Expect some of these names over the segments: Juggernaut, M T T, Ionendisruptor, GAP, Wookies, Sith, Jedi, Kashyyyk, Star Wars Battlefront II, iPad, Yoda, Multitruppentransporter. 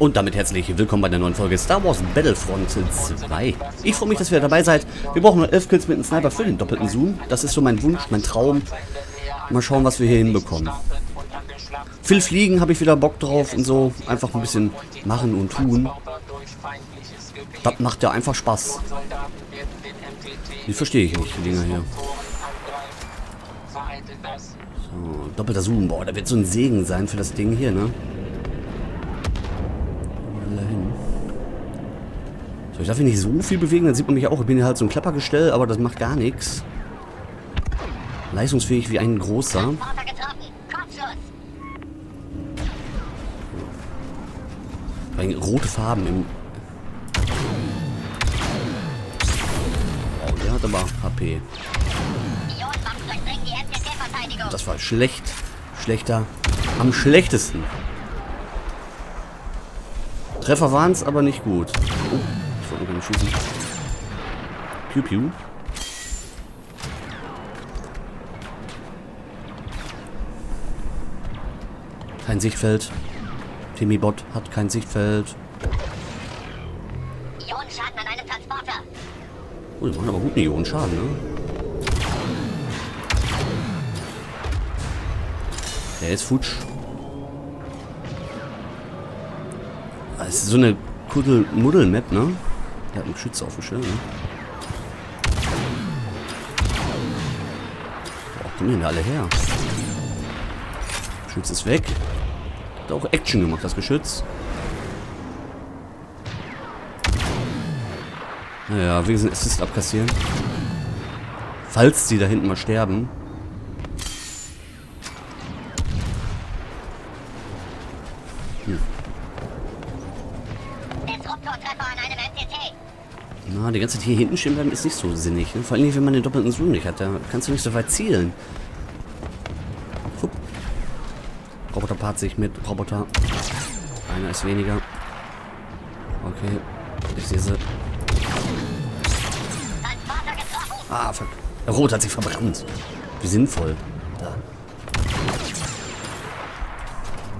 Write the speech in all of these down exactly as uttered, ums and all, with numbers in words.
Und damit herzlich willkommen bei der neuen Folge Star Wars Battlefront zwei. Ich freue mich, dass ihr dabei seid. Wir brauchen nur elf Kills mit einem Sniper für den doppelten Zoom. Das ist so mein Wunsch, mein Traum. Mal schauen, was wir hier hinbekommen. Viel Fliegen habe ich wieder Bock drauf und so. Einfach ein bisschen machen und tun. Das macht ja einfach Spaß. Die verstehe ich nicht, die Dinger hier. So, doppelter Zoom. Boah, da wird so ein Segen sein für das Ding hier, ne? Ich darf mich nicht so viel bewegen, dann sieht man mich auch. Ich bin hier halt so ein Klappergestell, aber das macht gar nichts. Leistungsfähig wie ein großer. Rote Farben im... Oh, der hat aber H P. Das war schlecht. Schlechter. Am schlechtesten. Treffer waren es, aber nicht gut. Oh. Schießen. Piu, piu. Kein Sichtfeld. Timibot hat kein Sichtfeld. Ionenschaden an einem Transporter. Oh, die machen aber guten Ionenschaden, ne? Der ist futsch. Das ist so eine Kuddel-Muddel-Map, ne? Der hat einen Schütze auf dem Schirm. Boah, kommen denn alle her? Schütz ist weg. Hat auch Action gemacht, das Geschütz. Naja, wenigstens Assist abkassieren. Falls die da hinten mal sterben. Hm. Na, die ganze Zeit hier hinten stehen bleiben ist nicht so sinnig. Ne? Vor allem, wenn man den doppelten Zoom nicht hat, da kannst du nicht so weit zielen. Hup. Roboter paart sich mit Roboter. Einer ist weniger. Okay, ich sehe sie. Ah, fuck. Der Rot hat sich verbrannt. Wie sinnvoll. Da.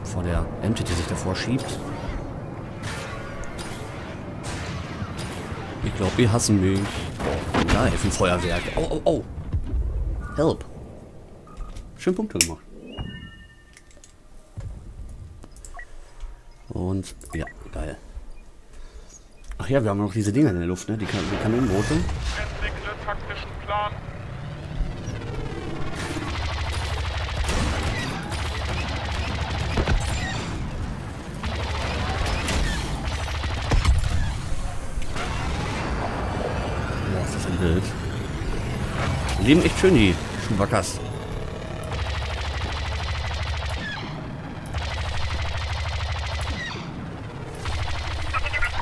Bevor der M T T sich davor schiebt. Ich glaube, die hassen mich. Da hilft ein Feuerwerk. Oh, oh, oh. Help. Schön Punkte gemacht. Und, ja, geil. Ach ja, wir haben noch diese Dinger in der Luft, ne? Die, kan die Kanonenboote. Entwickle taktischen Plan. Die leben echt schön, die Schuhbackers. K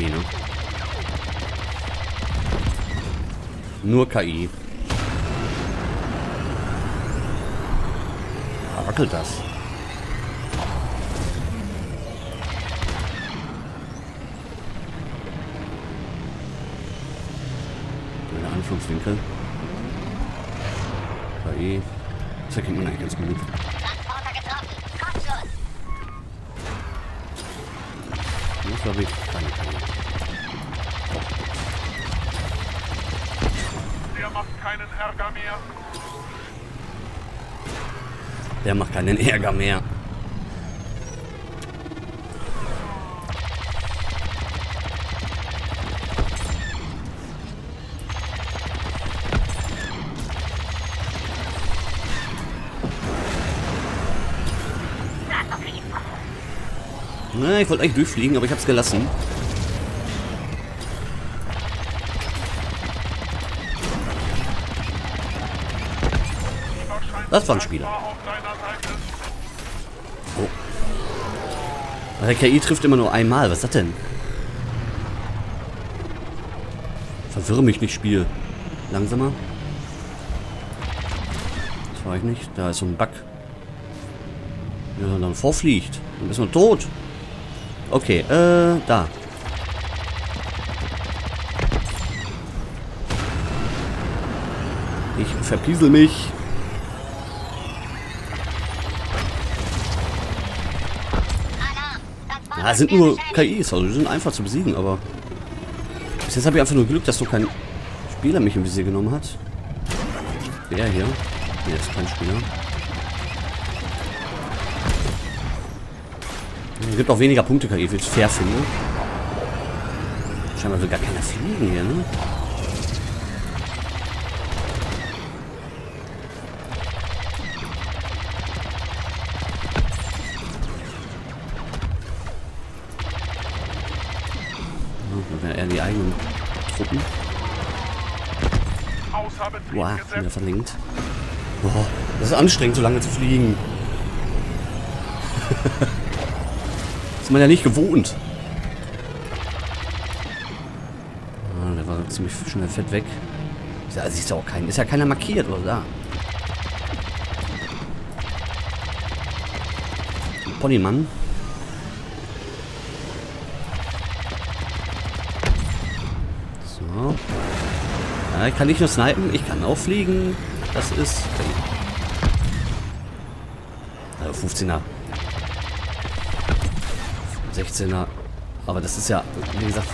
I, ne? Nur K I. Ja, wackelt das? Anflugswinkel. K I. Das erkennt man eigentlich ganz gut. Das glaube ich keine Kanne. Der macht keinen Ärger mehr. Der macht keinen Ärger mehr. Na, ich wollte eigentlich durchfliegen, aber ich hab's gelassen. Das war ein Spieler. Oh. Der K I trifft immer nur einmal. Was ist das denn? Verwirre mich nicht, Spiel. Langsamer. Das war ich nicht. Da ist so ein Bug. Wenn er dann vorfliegt, dann ist man tot. Okay, äh, da. Ich verpiesel mich. Ja, sind nur K Is, also die sind einfach zu besiegen, aber... Bis jetzt habe ich einfach nur Glück, dass so kein Spieler mich im Visier genommen hat. Der hier. Der ist kein Spieler. Es gibt auch weniger Punkte, K I, wie ich es fair finde. Scheinbar will gar keiner fliegen hier, ne? Truppen. Boah, wow, wieder verlinkt. Boah, das ist anstrengend, so lange zu fliegen. Das ist man ja nicht gewohnt. Ah, der war ziemlich schnell fett weg. Da siehst du auch keinen. Ist ja keiner markiert, oder? Da. Ponymann. Ich kann nicht nur snipen, ich kann auch fliegen. Das ist... Also fünfzehner. sechzehner. Aber das ist ja, wie gesagt,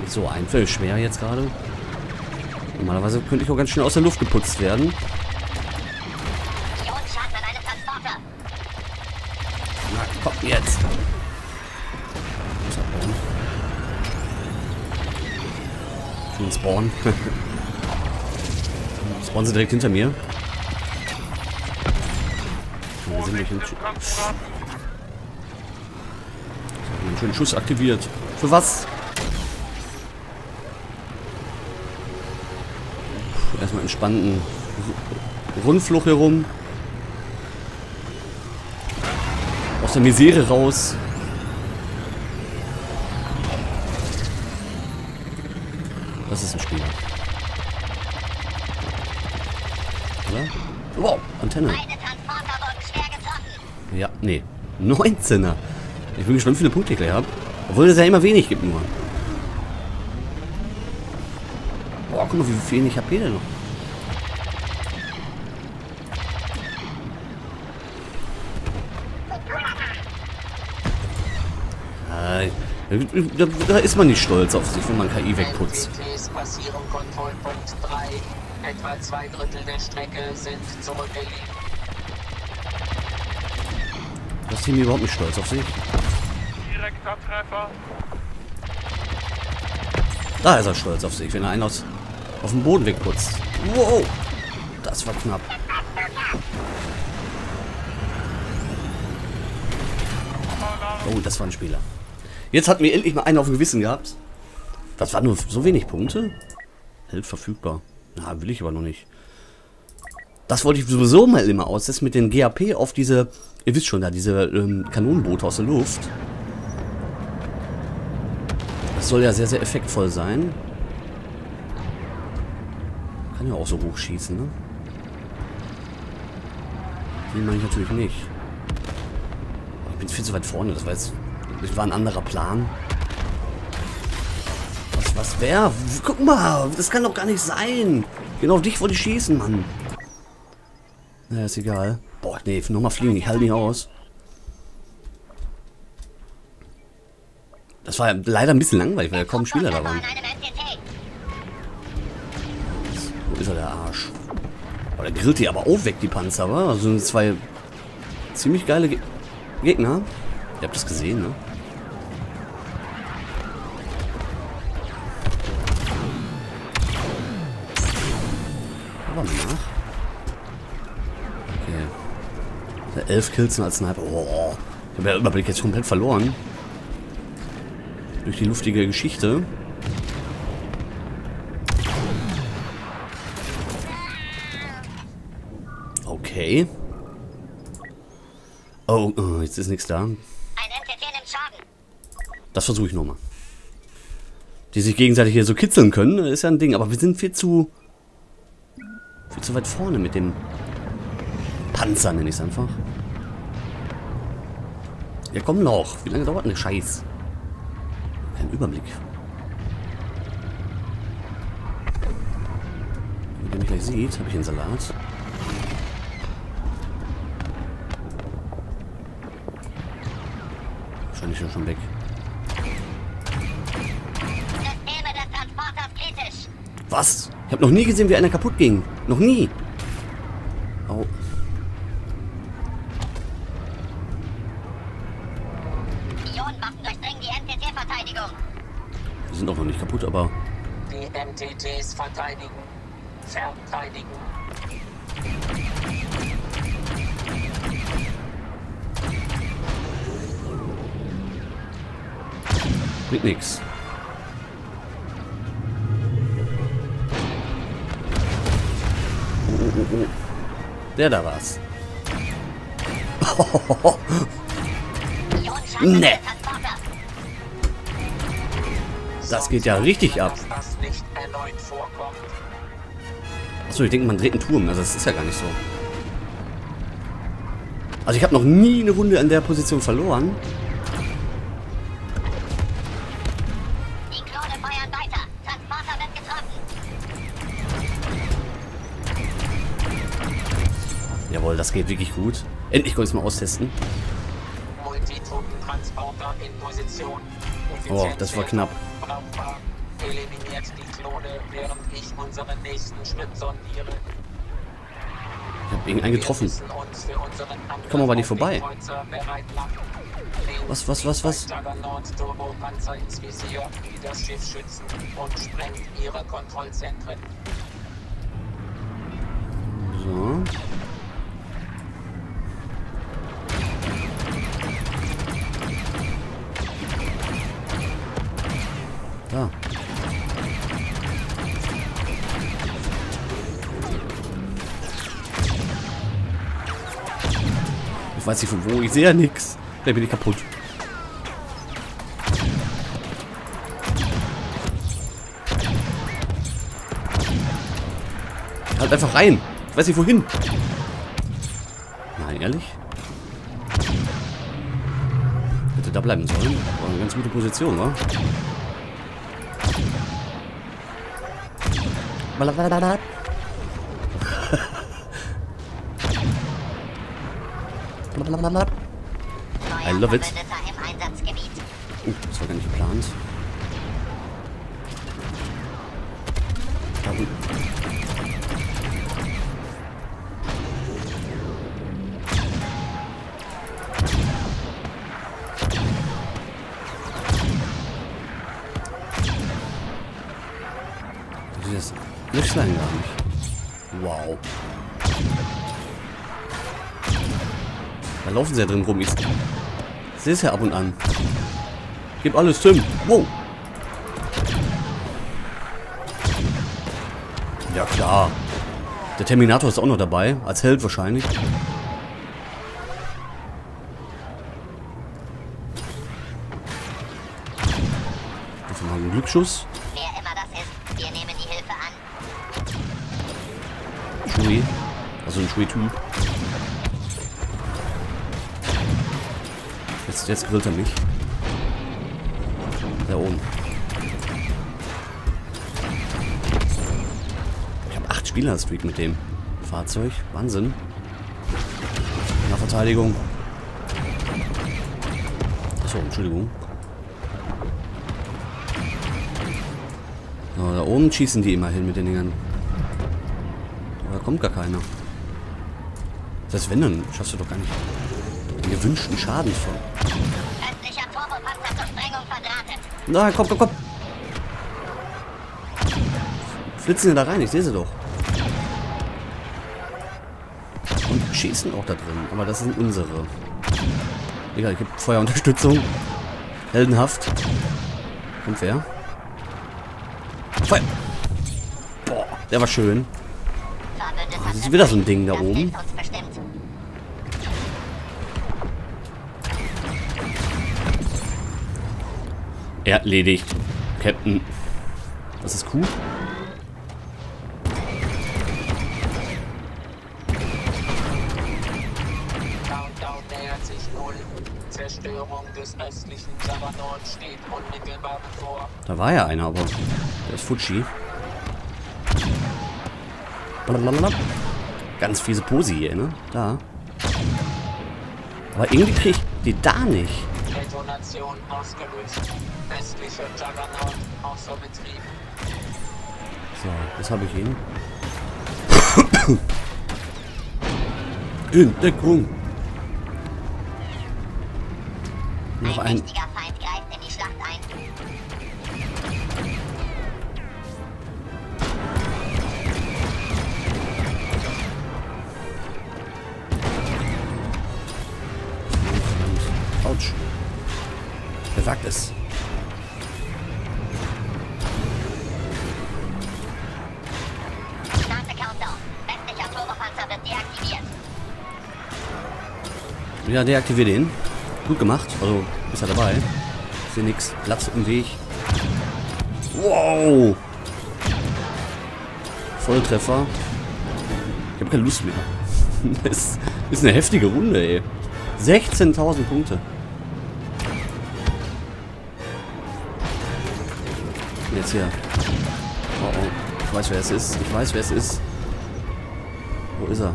nicht so einfach schwer jetzt gerade. Normalerweise könnte ich auch ganz schnell aus der Luft geputzt werden. Na, komm jetzt! Schon Spawn. Spawnen sie direkt hinter mir. Ja, sind nicht ich habe einen schönen Schuss aktiviert. Für was? Puh, erstmal entspannten Rundfluch herum. Aus der Misere raus. Das ist ein Spieler. Wow, Antenne. Ja, nee. neunzehner. Ich bin gespannt, wie viele Punkte ich gleich habe. Obwohl es ja immer wenig gibt nur. Boah, guck mal, wie wenig H P denn noch. Nein. Da, da ist man nicht stolz auf sich, wenn man K I wegputzt. Etwa zwei Drittel der Strecke sind zurückgelegt. Das Team überhaupt nicht stolz auf sich. Direkter Treffer. Da ist er stolz auf sich, wenn er einen aus, auf dem Boden wegputzt. Wow, das war knapp. Oh, das war ein Spieler. Jetzt hatten wir endlich mal einen auf dem Gewissen gehabt. Das waren nur so wenig Punkte. Hält verfügbar. Na, will ich aber noch nicht. Das wollte ich sowieso mal immer aussetzen mit den G A P auf diese, ihr wisst schon da, diese ähm, Kanonenboote aus der Luft. Das soll ja sehr, sehr effektvoll sein. Kann ja auch so hoch schießen, ne? Den meine ich natürlich nicht. Ich bin viel zu weit vorne, das war jetzt, das war ein anderer Plan. Was wäre? Guck mal, das kann doch gar nicht sein. Genau auf dich wollte ich schießen, Mann. Naja, ist egal. Boah, nee, nochmal fliegen, ich halte nicht aus. Das war leider ein bisschen langweilig, weil ja kaum Spieler da waren. Wo ist er, der Arsch? Oh, der grillt die aber auch weg, die Panzer, wa? Also zwei ziemlich geile Ge- Gegner. Ihr habt das gesehen, ne? Okay. elf Kills als Sniper. Oh, ich habe ja den Überblick jetzt komplett verloren. Durch die luftige Geschichte. Okay. Oh, oh jetzt ist nichts da. Das versuche ich nochmal. Die sich gegenseitig hier so kitzeln können, ist ja ein Ding. Aber wir sind viel zu... Viel zu weit vorne mit dem Panzer, nenne ich es einfach. Ja, komm noch. Wie lange dauert denn der Scheiß? Kein Überblick. Wenn ihr mich gleich seht, habe ich einen Salat. Wahrscheinlich schon weg. Das Thema des Transporters kritisch. Was? Ich habe noch nie gesehen, wie einer kaputt ging. Noch nie. Au. Ionenwaffen durchdringen die M T T-Verteidigung. Die sind auch noch nicht kaputt, aber... Die M T Ts verteidigen. Verteidigen. Bringt nix. Oh, oh, oh, oh. Der da war's. Oh, oh, oh. Ne. Das geht ja richtig ab. Achso, ich denke, man dreht einen Turm. Also das ist ja gar nicht so. Also ich habe noch nie eine Runde an der Position verloren. Jawohl, das geht wirklich gut. Endlich konnte ich es mal austesten. Multitruppentransporter in Position. Oh, das war knapp. Brauchbar. Eliminiert die Klone, während ich unseren nächsten Schritt sondiere. Ich habe irgendeinen getroffen. Ich komme aber nicht vorbei. Was, was, was, was? Juggernaut Turbopanzer ins Visier, die das Schiff schützen und sprengt ihre Kontrollzentren. So. Ah. Ich weiß nicht von wo, ich sehe ja nichts. Vielleicht bin ich kaputt. Halt einfach rein. Ich weiß nicht wohin. Nein, ehrlich? Hätte da bleiben sollen. War eine ganz gute Position, wa? I love it. Uh, das war gar nicht geplant. Das Lichtlein gar nicht. Wow. Da laufen sie ja drin rum. Ich sehe es ja ab und an. Gib alles, Tim. Wow. Ja klar. Der Terminator ist auch noch dabei. Als Held wahrscheinlich. Das war ein Glücksschuss. Also ein Schwee-Typ. Jetzt, jetzt grillt er mich. Da oben. Ich habe acht Spieler-Streak mit dem Fahrzeug. Wahnsinn. Nach Verteidigung. Achso, Entschuldigung. So, da oben schießen die immerhin mit den Dingern. Da kommt gar keiner. Das wenn, dann schaffst du doch gar nicht den gewünschten Schaden von. Na, komm, komm, komm. Flitzen ja da rein, ich sehe sie doch. Und schießen auch da drin, aber das sind unsere. Egal, ich hab Feuerunterstützung. Heldenhaft. Und wer? Feuer! Boah, der war schön. Das ist wieder so ein Ding da oben. Erledigt, Captain. Was ist cool? Countdown nähert sich null. Zerstörung des östlichen Juggernaut steht unmittelbar bevor. Da war ja einer, aber der ist Fuji. Blablabla. Ganz fiese Pose hier, ne? Da. Aber irgendwie kriege ich die da nicht. Detonation ausgelöst. Westlicher Juggernaut außer Betrieb. So, das habe ich ihn. In Deckung. Noch ein. Autsch. Wer sagt es? Ja, deaktivier den. Gut gemacht. Also, ist er dabei. Ist hier nix. Platz im Weg. Wow! Volltreffer. Ich habe keine Lust mehr. Das ist eine heftige Runde, ey. sechzehntausend Punkte. Jetzt hier. Oh, oh. Ich weiß, wer es ist. Ich weiß, wer es ist. Wo ist er?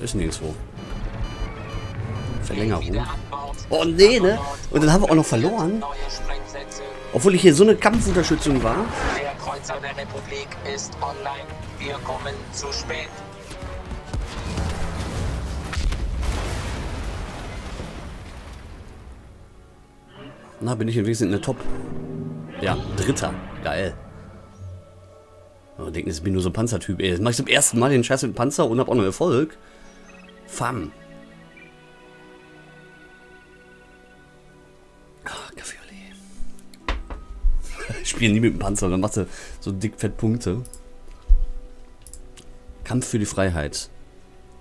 Ist nirgendwo. Verlängerung. Oh nee, ne? Und dann haben wir auch noch verloren. Obwohl ich hier so eine Kampfunterstützung war. Der Kreuzer der Republik ist online. Wir kommen zu spät. Na, bin ich im Wesentlichen in der Top. Ja, Dritter. Geil. Oh, denken, das bin nur so ein Panzertyp. Ey, jetzt mach ich zum ersten Mal den Scheiß mit Panzer und hab auch noch Erfolg. Fam. Ach, Kaffee. Ich spiele nie mit dem Panzer, dann machst du so dick fett Punkte. Kampf für die Freiheit.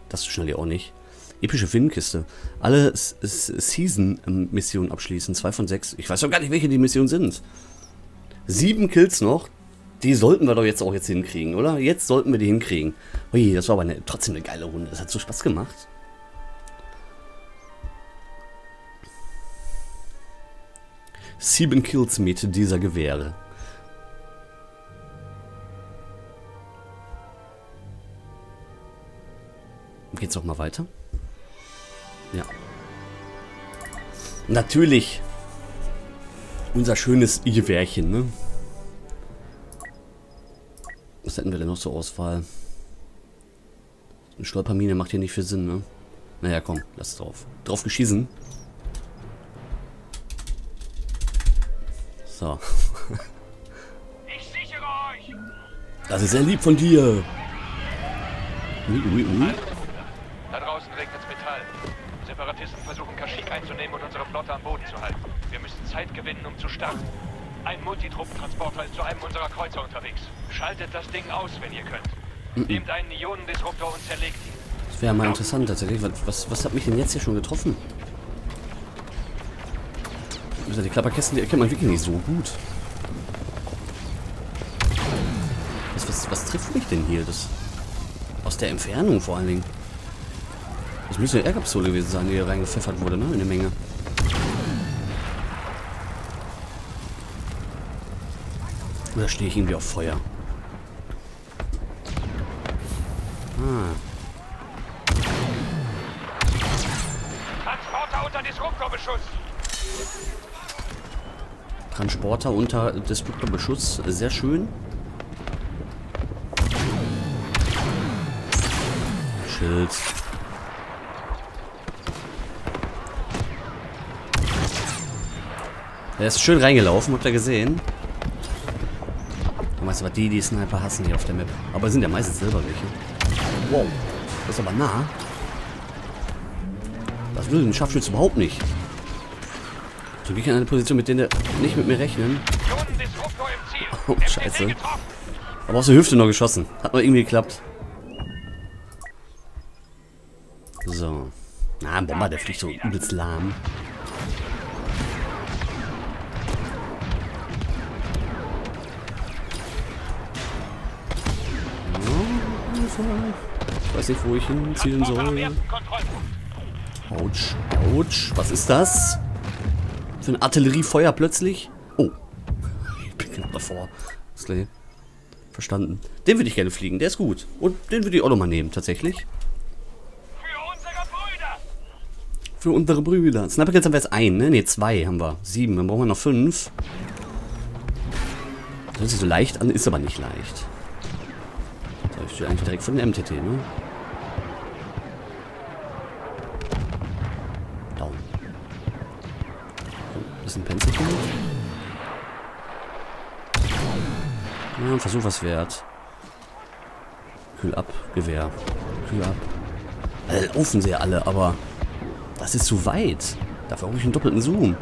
Das schnell ja auch nicht. Epische Filmkiste. Alle Season-Missionen abschließen. Zwei von sechs. Ich weiß doch gar nicht, welche die Missionen sind. Sieben Kills noch. Die sollten wir doch jetzt auch jetzt hinkriegen, oder? Jetzt sollten wir die hinkriegen. Ui, das war aber eine, trotzdem eine geile Runde. Das hat so Spaß gemacht. Sieben Kills mit dieser Gewehre. Geht's noch mal weiter? Ja. Natürlich. Unser schönes Gewehrchen, ne? Was hätten wir denn noch zur Auswahl? Eine Stolpermine macht hier nicht viel Sinn, ne? Naja, komm, lass drauf. Drauf geschießen. So. Ich sichere euch! Das ist sehr lieb von dir! Ui, ui, ui. Da draußen regnet's Metall. Separatisten versuchen Kashyyyk einzunehmen und unsere Flotte am Boden zu halten. Wir müssen Zeit gewinnen, um zu starten. Ein Multitruppentransporter ist zu einem unserer Kreuzer unterwegs. Schaltet das Ding aus, wenn ihr könnt. Mm-mm. Nehmt einen Ionendisruptor und zerlegt ihn. Das wäre mal interessant tatsächlich. Was, was hat mich denn jetzt hier schon getroffen? Die Klapperkästen, die erkennt man wirklich nicht so gut. Was, was, was trifft mich denn hier? Das aus der Entfernung vor allen Dingen. Das müsste eine Ärgerpistole gewesen sein, die hier reingepfeffert wurde, ne? Eine Menge. Oder stehe ich irgendwie auf Feuer? Ah. Transporter unter Disruptorbeschuss! Transporter unter Disruptorbeschuss, sehr schön. Schild. Er ist schön reingelaufen, habt ihr gesehen? Weißt du, was die, die Sniper hassen hier auf der Map. Aber sind ja meistens selber welche. Wow. Das ist aber nah. Das will den Scharfschütz überhaupt nicht. So gehe ich in eine Position, mit denen der nicht mit mir rechnen. Oh, scheiße. Aber aus der Hüfte noch geschossen. Hat noch irgendwie geklappt. So. Na, ein Bomber, der fliegt so übelst lahm. Ich weiß nicht, wo ich hinziehen soll. Autsch, autsch. Was ist das? Für ein Artilleriefeuer plötzlich? Oh. Ich bin knapp davor. Verstanden. Den würde ich gerne fliegen. Der ist gut. Und den würde ich auch nochmal nehmen, tatsächlich. für unsere Brüder. Snapperkills haben wir jetzt ein, ne? Ne, zwei haben wir. Sieben, dann brauchen wir noch fünf. Das hört sich so leicht an, ist aber nicht leicht. So, ich stehe eigentlich direkt vor dem M T T, ne? Down. Ein bisschen Pencil. Ja, Versuch was wert. Kühl ab, Gewehr. Kühl ab. Also, laufen sie ja alle, aber das ist zu weit. Dafür brauche ich einen doppelten Zoom.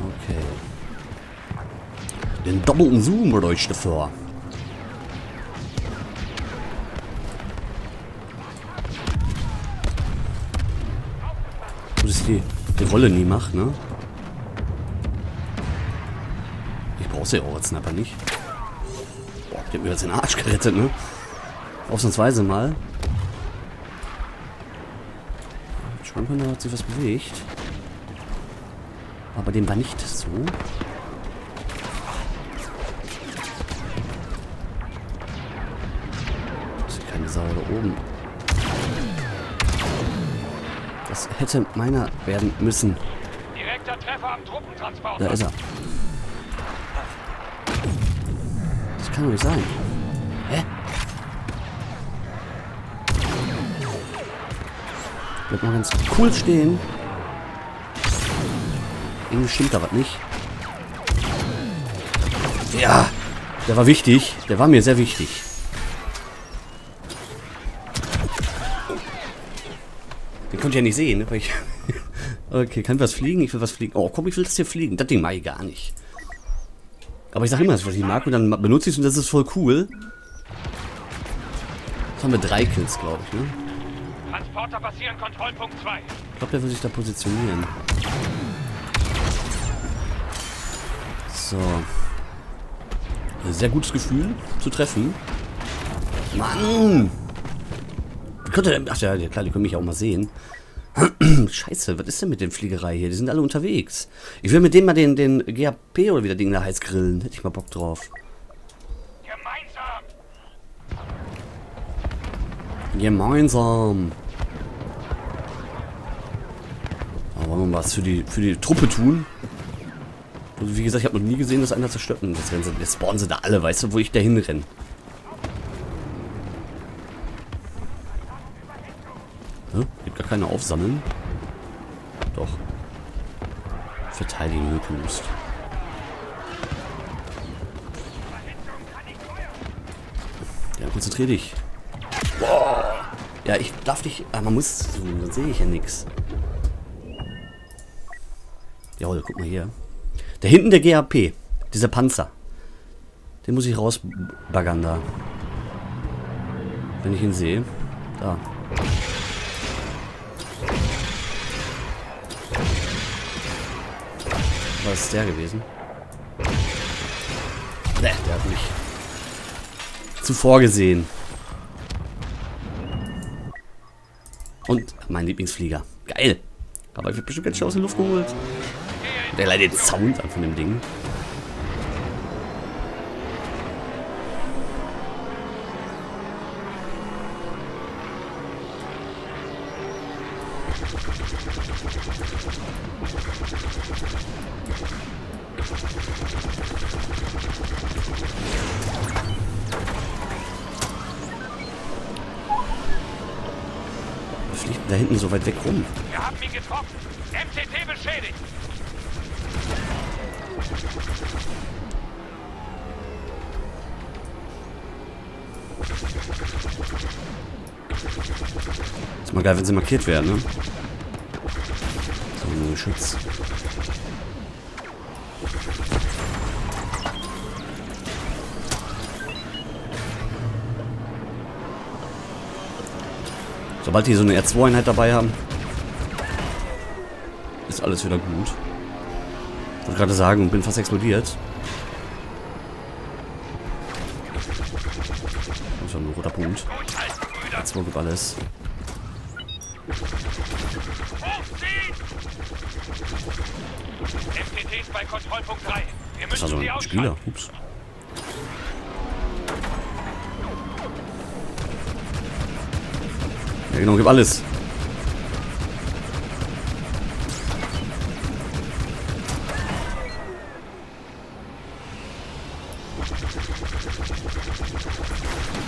Okay. Den doppelten Zoom brauche ich dafür. Gut, dass ich die, die Rolle nie mache, ne? Ich brauche sie ja auch als Snapper nicht. Boah, der hat mir jetzt den Arsch gerettet, ne? Ausnahmsweise mal. Schon hat sich was bewegt. Aber dem war nicht so. Das ist keine Sau da oben. Das hätte meiner werden müssen. Direkter Treffer am Truppentransporter. Da ist er. Das kann doch nicht sein. Hä? Bleibt mal ganz cool stehen. Irgendwie stimmt da was nicht. Ja, der war wichtig. Der war mir sehr wichtig. Den konnte ich ja nicht sehen, ne? Ich okay, kann was fliegen? Ich will was fliegen. Oh, komm, ich will das hier fliegen. Das Ding mag ich gar nicht. Aber ich sage immer, was ich mag und dann benutze ich es und das ist voll cool. Jetzt haben wir drei Kills, glaube ich, ne? Transporter passieren, Kontrollpunkt zwei. Ich glaube, der will sich da positionieren. So. Sehr gutes Gefühl zu treffen. Mann! Wie könnte der. Ach ja, klar, die können mich auch mal sehen. Scheiße, was ist denn mit den Fliegerei hier? Die sind alle unterwegs. Ich will mit denen mal den, den G A P oder wie der Ding da heißt grillen. Hätte ich mal Bock drauf. Gemeinsam. Aber wollen wir was für die, für die Truppe tun? Und wie gesagt, ich habe noch nie gesehen, dass einer zerstört. Jetzt, sie, jetzt spawnen sie da alle, weißt du, wo ich da hinrenne. Hm? Gibt gar keine aufsammeln. Doch. Verteidigen höchst. Ja, konzentrier dich. Wow. Ja, ich darf dich. Ah, man muss zoomen, dann sehe ich ja nichts. Jawohl, guck mal hier. Da hinten der G A P. Dieser Panzer. Den muss ich rausbaggern da. Wenn ich ihn sehe. Da. Was ist der gewesen? Ne, der hat mich zuvor gesehen. Und mein Lieblingsflieger. Geil. Aber ich wird bestimmt ganz schnell aus der Luft geholt. Der leidet den Sound an von dem Ding. Da hinten so weit weg rum. Wir haben ihn getroffen. M T T beschädigt. Ist mal geil, wenn sie markiert werden, ne? So ein Geschütz. Sobald die so eine R zwei Einheit dabei haben, ist alles wieder gut. Ich wollte gerade sagen und bin fast explodiert. Das war ein roter Punkt. R zwei gibt alles. Das war so ein Spieler. Ups. Ja genau, gib alles.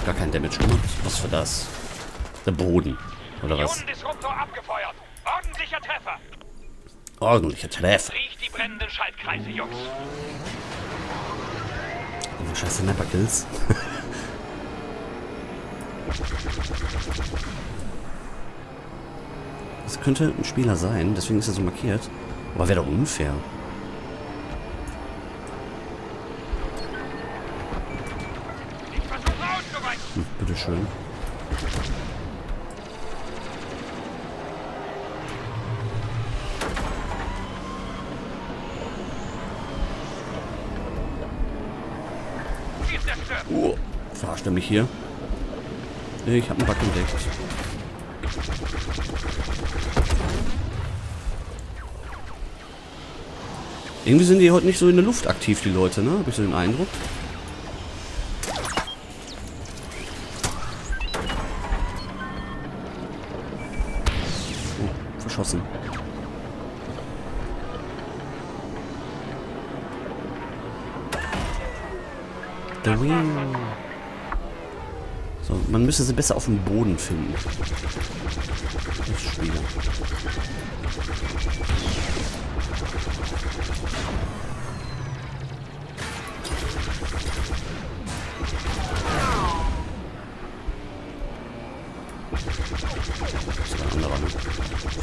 Gar kein Damage gemacht. Was für das? Der Boden. Oder was? Ionendisruptor abgefeuert. Ordentlicher Treffer. Ordentlicher Treffer. Riecht die brennenden Schaltkreise, Jungs. Oh, scheiße Sniper-Kills. Das könnte ein Spieler sein, deswegen ist er so markiert. Aber wäre doch unfair. Hm, bitteschön. Oh, verarscht er mich hier? Ich hab einen Bug entdeckt. Irgendwie sind die heute nicht so in der Luft aktiv, die Leute, ne? Hab ich so den Eindruck. Oh, verschossen. So, man müsste sie besser auf dem Boden finden. Das Spiel. Das war ein anderer.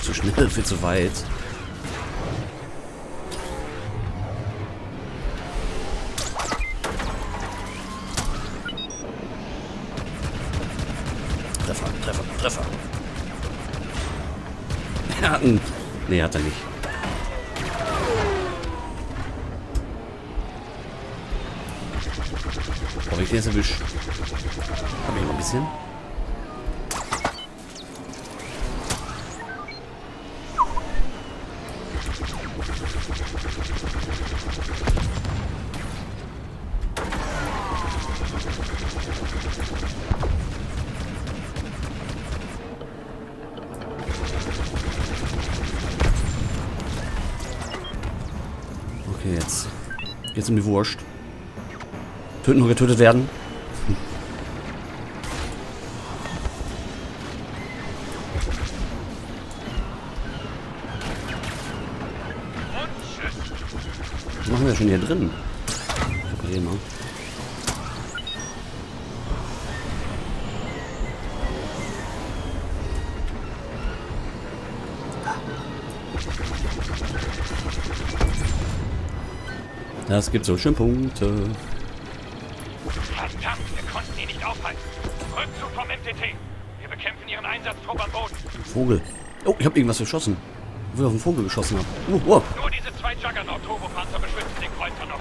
Zu schnell, viel zu weit. Treffer, Treffer, Treffer. Er hat einen. Nee, hat er nicht. Oh, ich den jetzt erwischt. Hab ich noch ein bisschen. Jetzt. Jetzt um die Wurst. Töten oder getötet werden. Hm. Was machen wir schon hier drin? Ich repariere mal. Das gibt so schön Punkte. Verdammt, wir konnten ihn nicht aufhalten. Rückzug vom M T T. Wir bekämpfen ihren Einsatztrupp am Boden. Vogel. Oh, ich habe irgendwas geschossen. Ich will auf den Vogel geschossen haben. Uh, wow. Nur diese zwei Juggernaut-Turbopanzer beschützen den Kreuzer noch.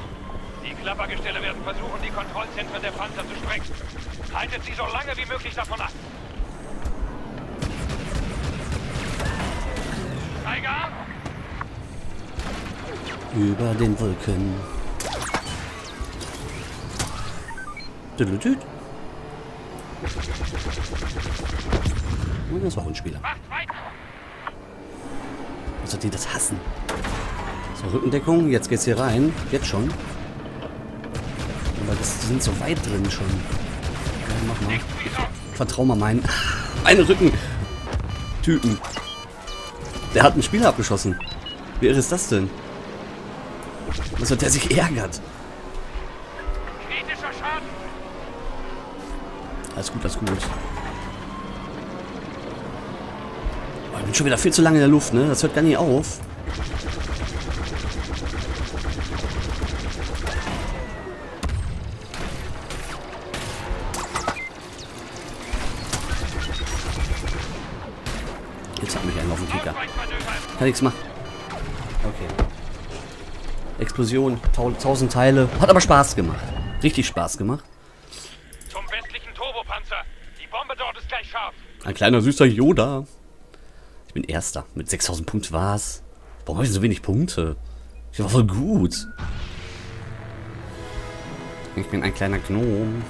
Die Klappergestelle werden versuchen, die Kontrollzentren der Panzer zu sprengen. Haltet sie so lange wie möglich davon ab. Tiger! Über den Wolken. Düdeltüt. Und das war ein Spieler. Also die das hassen. So, Rückendeckung. Jetzt geht's hier rein. Jetzt schon. Aber das, die sind so weit drin schon. Ja, mach mal. Vertrau mal meinen. Einen Rücken-Typen. Der hat einen Spieler abgeschossen. Wie irre ist das denn? Was hat der sich ärgert? Kritischer Schaden. Alles gut, alles gut. Oh, ich bin schon wieder viel zu lange in der Luft, ne? Das hört gar nicht auf. Jetzt hat mich einen auf den Kicker. Kann nichts machen. Okay. Explosion, tausend Teile. Hat aber Spaß gemacht. Richtig Spaß gemacht. Zum westlichen Turbopanzer. Die Bombe dort ist gleich scharf. Ein kleiner süßer Yoda. Ich bin Erster. Mit sechstausend Punkten war's. Warum habe ich denn so wenig Punkte? Ich war voll gut. Ich bin ein kleiner Gnom.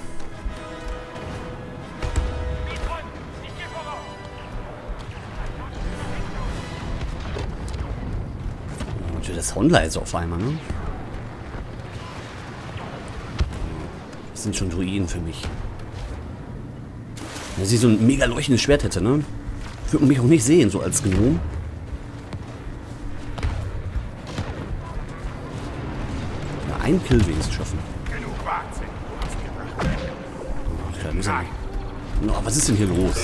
Sound leise auf einmal, ne? Das sind schon Druiden für mich. Wenn sie so ein mega leuchtendes Schwert hätte, ne? Würde mich auch nicht sehen, so als Gnom. Ja, einen Kill wenigstens schaffen. Ach, da müssen wir. No, was ist denn hier los?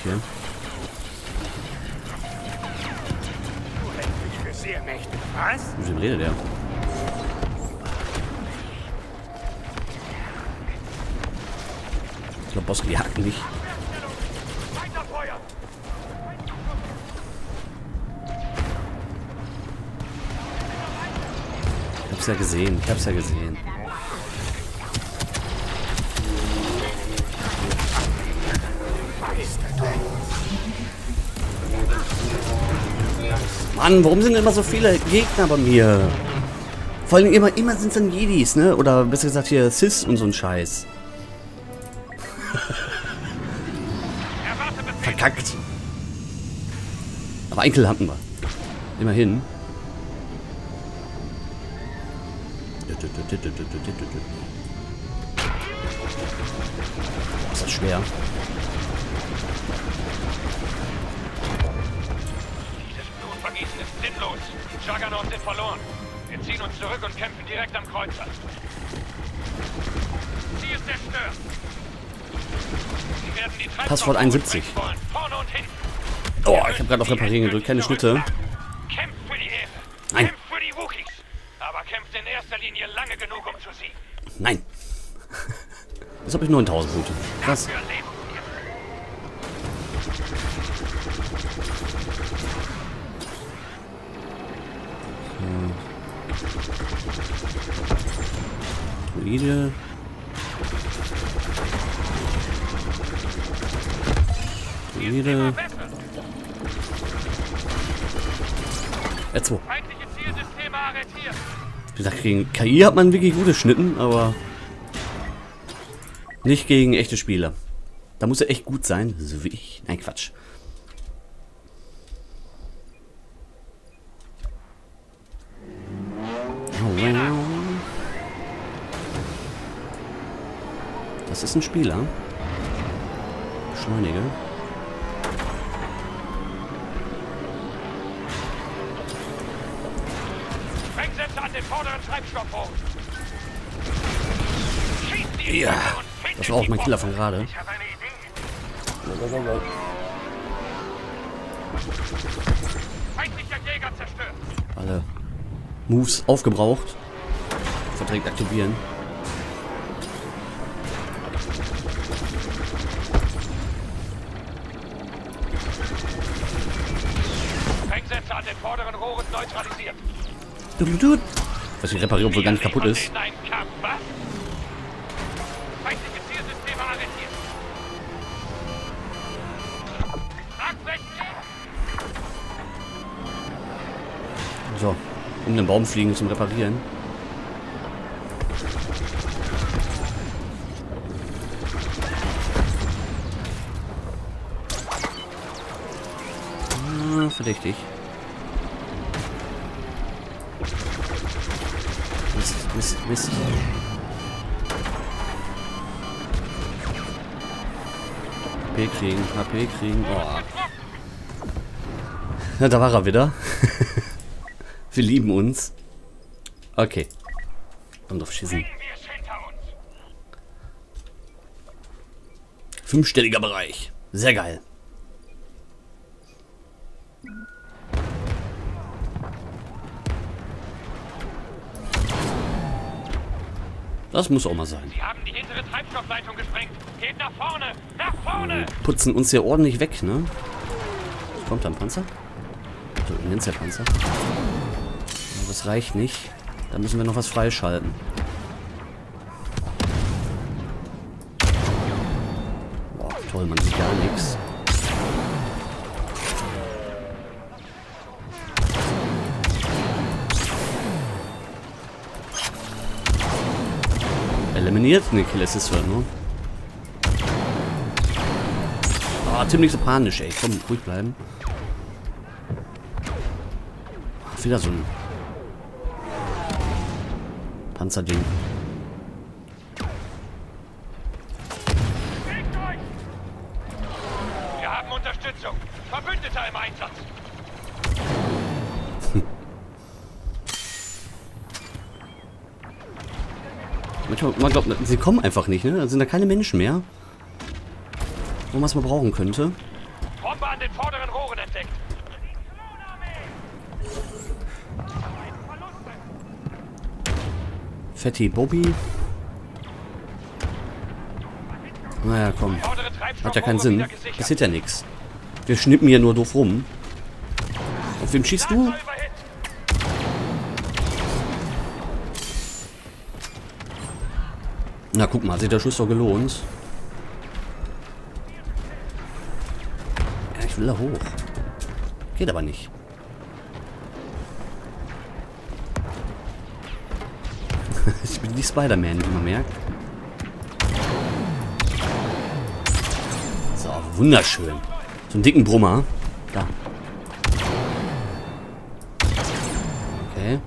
Okay. Mit wem redet der? Ich glaube, Boss gejagt nicht. Ich hab's ja gesehen, ich hab's ja gesehen. Mann, warum sind immer so viele Gegner bei mir? Vor allem immer, immer sind es dann Jedis, ne? Oder besser gesagt hier Sith und so ein Scheiß. Verkackt. Aber Enkel hatten wir. Immerhin. Boah, ist das schwer. Juggernaut sind verloren. Wir ziehen uns zurück und kämpfen direkt am Kreuzer. Ziel ist zerstört. Sie werden die Treppe. Passwort einundsiebzig. Oh, ich habe gerade auf Reparieren gedrückt. Keine Schnitte. Kämpft für die Ehre. Nein. Kämpft für die Wookies. Aber kämpft in erster Linie lange genug, um zu siegen. Nein. Jetzt habe ich neuntausend Punkte. Krass. Druide. Druide. R zwei. Wie gesagt, gegen K I hat man wirklich gute Schnitten, aber nicht gegen echte Spieler. Da muss er echt gut sein, so wie ich. Nein, Quatsch. Das ist ein Spieler. Beschleunige. Sprengsätze an den vorderen Treibstoff hoch. Ja, das war auch mein Killer von gerade. Ich habe eine Idee. Feindlicher Jäger zerstört. Alle Moves aufgebraucht. Verdrängt aktivieren. Sprengsätze an den vorderen Rohren neutralisiert. Du, du, du. Was die Reparierung wohl ganz kaputt ist. So, um den Baum fliegen zum Reparieren. Verdächtig. Mist, Mist, Mist. H P kriegen, H P kriegen. Oh. Na, da war er wieder. Wir lieben uns. Okay. Und drauf schießen. Fünfstelliger Bereich. Sehr geil. Das muss auch mal sein. Sie haben die hintere Treibstoffleitung gesprengt. Geht nach vorne, nach vorne. Wir putzen uns hier ordentlich weg, ne? Kommt da ein Panzer? So, du nennst ja Panzer. Das reicht nicht. Da müssen wir noch was freischalten. Boah, toll, man sieht gar nichts. Eliminiert? Ne, Kill Assist, ne? trotzdem nicht so panisch, ey. Komm, ruhig bleiben. Ach, wieder so ein Panzerding. Wir haben Unterstützung. Verbündeter im Einsatz. Manchmal, man glaubt, sie kommen einfach nicht, ne? Da sind da keine Menschen mehr. Wo man es mal brauchen könnte. Bombe an den vorderen Rohren entdeckt. Fetti Bobby. Naja, komm. Hat ja keinen Sinn. Passiert ja nichts. Wir schnippen hier nur doof rum. Auf wen schießt du? Na guck mal, sieht der Schuss doch gelohnt. Ja, ich will da hoch. Geht aber nicht. Ich bin die Spider-Man, wie man merkt. So, wunderschön. So einen dicken Brummer. Da. Okay.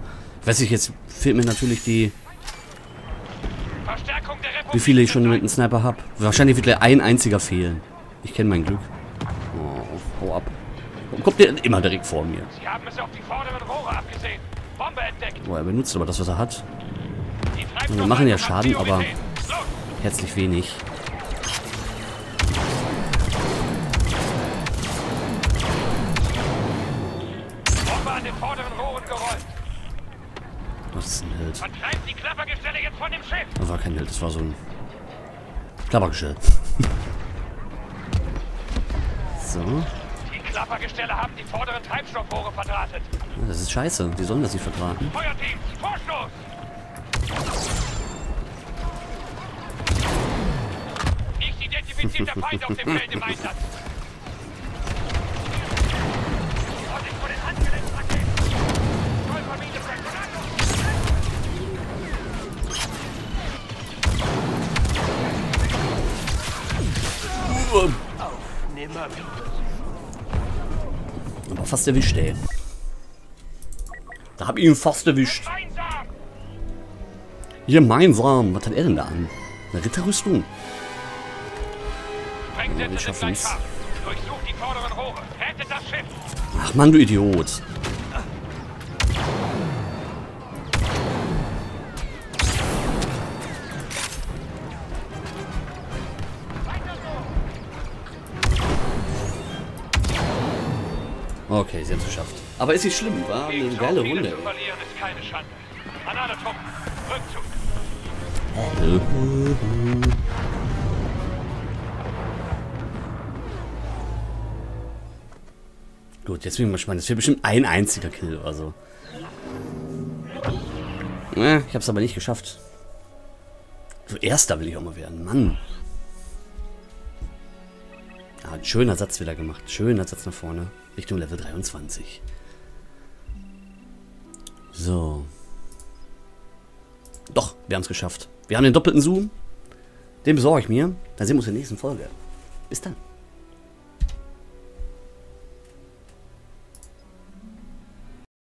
Weiß ich, jetzt fehlt mir natürlich die... Wie viele ich schon mit einem Sniper habe. Wahrscheinlich wird gleich ein einziger fehlen. Ich kenne mein Glück. Oh, hau ab. Warum kommt der immer direkt vor mir? Sie haben es auf die vorderen Rohre abgesehen. Bombe entdeckt. Oh, er benutzt aber das, was er hat. Und wir machen ja Schaden, aber herzlich wenig. Bombe an den vorderen Rohren gerollt. Das ist ein Held. Vertreibt die Klappergestelle jetzt von dem Schiff. Das war kein Held, das war so ein Klappergestell. So. Die Klappergestelle haben die vorderen Treibstoffrohre verdrahtet. Das ist scheiße, die sollen das nicht verdrahten. Feuerteam, Vorstoß! Nicht identifizierter Feind auf dem Feld im Einsatz. Aber fast erwischt, ey. Da hab ich ihn fast erwischt. Gemeinsam. Was hat er denn da an? Eine Ritterrüstung. Wir schaffen es. Ach Mann, du Idiot. Okay, sie haben es geschafft. Aber ist nicht schlimm, war eine geile Runde. Gut, jetzt bin ich mal gespannt. Es fehlt bestimmt ein einziger Kill oder so. Ja, ich hab's aber nicht geschafft. So, erster will ich auch mal werden. Mann. Ah, ein schöner Satz wieder gemacht. Schöner Satz nach vorne. Richtung Level dreiundzwanzig. So. Doch, wir haben es geschafft. Wir haben den doppelten Zoom. Den besorge ich mir. Dann sehen wir uns in der nächsten Folge. Bis dann.